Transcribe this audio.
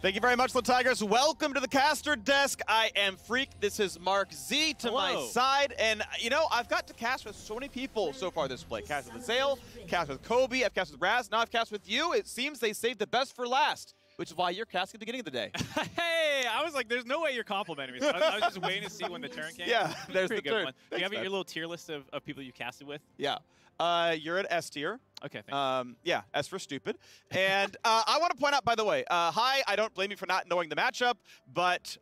Thank you very much, LaTigers. Welcome to the caster desk. I am Phreak. This is MarkZ to my side. And, you know, I've got to cast with so many people so far this play. Cast with Azale, cast with Kobe, I've cast with Raz, now I've cast with you. It seems they saved the best for last, which is why you're casting at the beginning of the day. Hey, I was like, there's no way you're complimenting me. So I was just waiting to see when the turn came. Yeah, there's the turn. Do you have your little tier list of people you casted with? Yeah. You're at S tier. Okay, thanks. Yeah, S for stupid. And I want to point out, by the way, hi, I don't blame you for not knowing the matchup, but